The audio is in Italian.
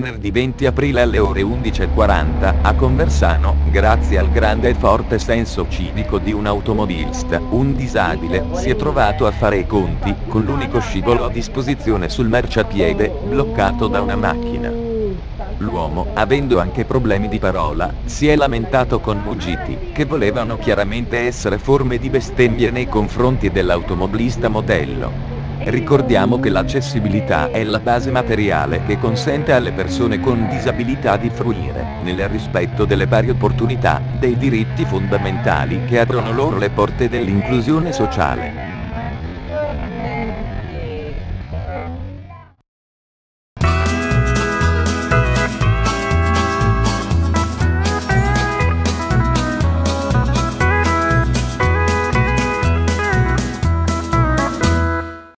venerdì 20 aprile alle ore 11:40, a Conversano, grazie al grande e forte senso civico di un automobilista, un disabile si è trovato a fare i conti con l'unico scivolo a disposizione sul marciapiede, bloccato da una macchina. L'uomo, avendo anche problemi di parola, si è lamentato con muggiti, che volevano chiaramente essere forme di bestemmie nei confronti dell'automobilista modello. Ricordiamo che l'accessibilità è la base materiale che consente alle persone con disabilità di fruire, nel rispetto delle pari opportunità, dei diritti fondamentali che aprono loro le porte dell'inclusione sociale.